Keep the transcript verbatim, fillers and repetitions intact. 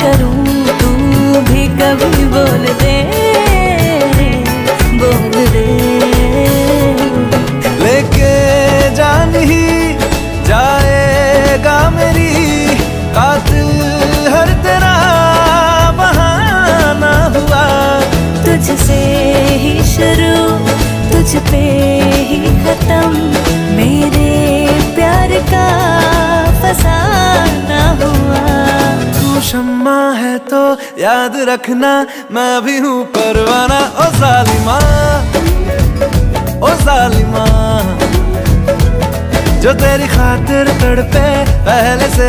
करूं तू भी कभी बोल दे, बोल दे। लेके जान ही जाएगा मेरी कातिल हर तेरा बहाना हुआ, तुझसे ही शुरू तुझ पे ही खत्म, मेरे प्यार का फसाना हुआ। तू शम्मा है तो याद रखना मैं भी हूँ परवाना। ओ जालिमा, ओ जालिमा, जो तेरी खातिर तड़पे पहले से।